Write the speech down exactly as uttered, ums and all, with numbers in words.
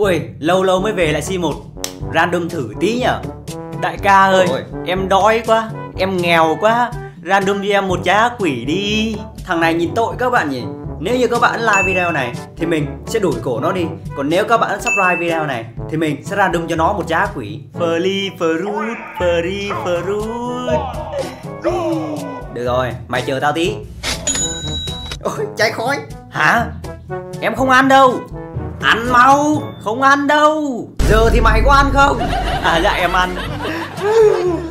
Ui, lâu lâu mới về lại xê một. Random thử tí nhở. Đại ca ơi, ôi, em đói quá, em nghèo quá, random cho em một trái ác quỷ đi. Thằng này nhìn tội các bạn nhỉ. Nếu như các bạn like video này thì mình sẽ đuổi cổ nó đi. Còn nếu các bạn subscribe video này thì mình sẽ random cho nó một trái ác quỷ. Furry Fruit, Furry Fruit. Được rồi, mày chờ tao tí. Ôi, cháy khói. Hả? Em không ăn đâu. Ăn mau. Không ăn đâu. Giờ thì mày có ăn không? À dạ em ăn.